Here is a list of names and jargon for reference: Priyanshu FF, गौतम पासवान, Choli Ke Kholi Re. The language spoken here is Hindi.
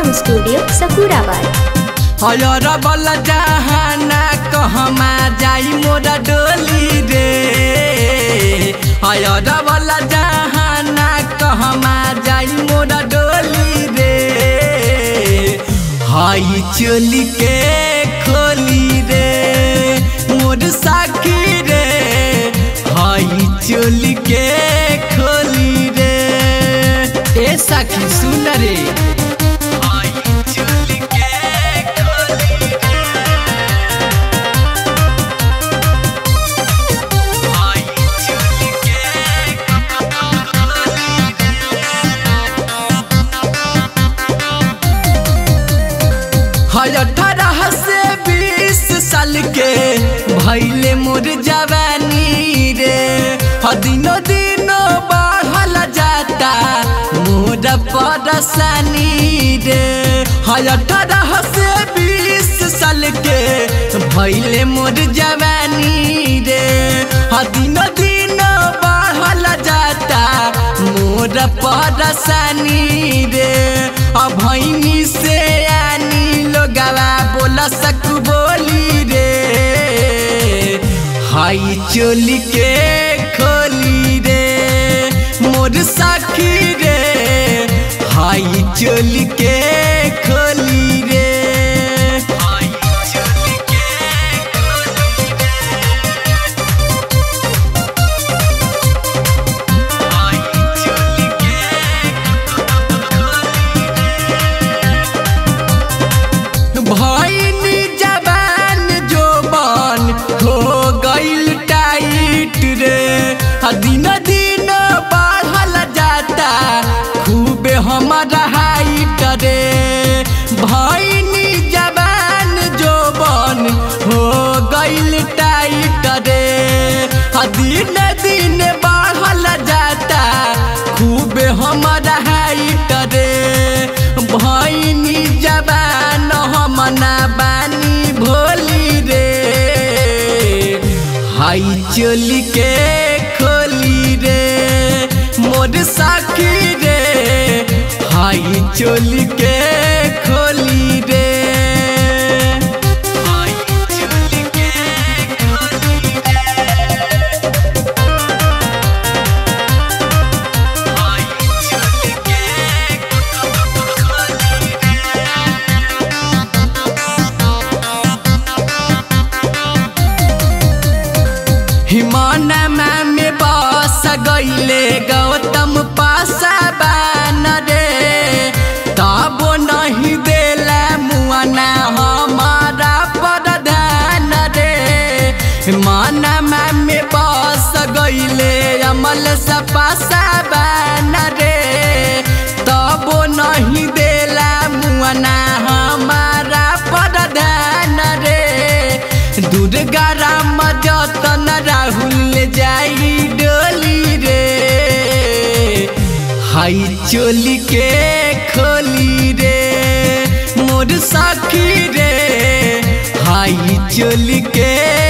आश्रम स्टूडियो सखुराबाद। हयरबल जहाना कहमा जाई मोरा डोली रे, हयरबल जहाना कहमा जाई मोरा डोली रे, हाई चोली के खोली रे मोर साखी रे, हाई चोली के खोली रे, ए साखी सुन रे, हाय 18 से 20 साल के भैले मोर जवानी रे, दिनो दिनो बढ़ल जाता मोर परेशानी रे, हाय 18 से 20 साल के भैले मोर जवानी रे, दिनो दिनो बढ़ल जाता मोर परेशानी रे, भैनी से बोला सकू बोली रे, हाई चोली के खोली रे मोर साखी रे, हाई चोली के खोली रे। भइनी जवान जोबान हो गइल टाइट रे, दिन दिन बढ़ल जाता खूबे हमारा हाइट रे, भइनी जवान जोबान हो गइल टाइट रे, दिन दिन बढ़ल जाता खूबे हमारा हाइट रे, भइनी जवान मना बानी भोली रे, हाई चोली के खोली रे मोर साखी रे, हाई चोली के खोली रे। हिमानमा में बस गईले गौतम पासवान रे, तब नहीं देला मुआना हमारा प्रधान रे, हिमानमा में बस गईले अमल सा पासवान रे, तब नहीं देला मुआना हमारा प्रधान रे, दुर्गा राम जतन राहुल जाई डोली रे, हाई चोली के खोली रे मोर साखी रे, हाई चोली के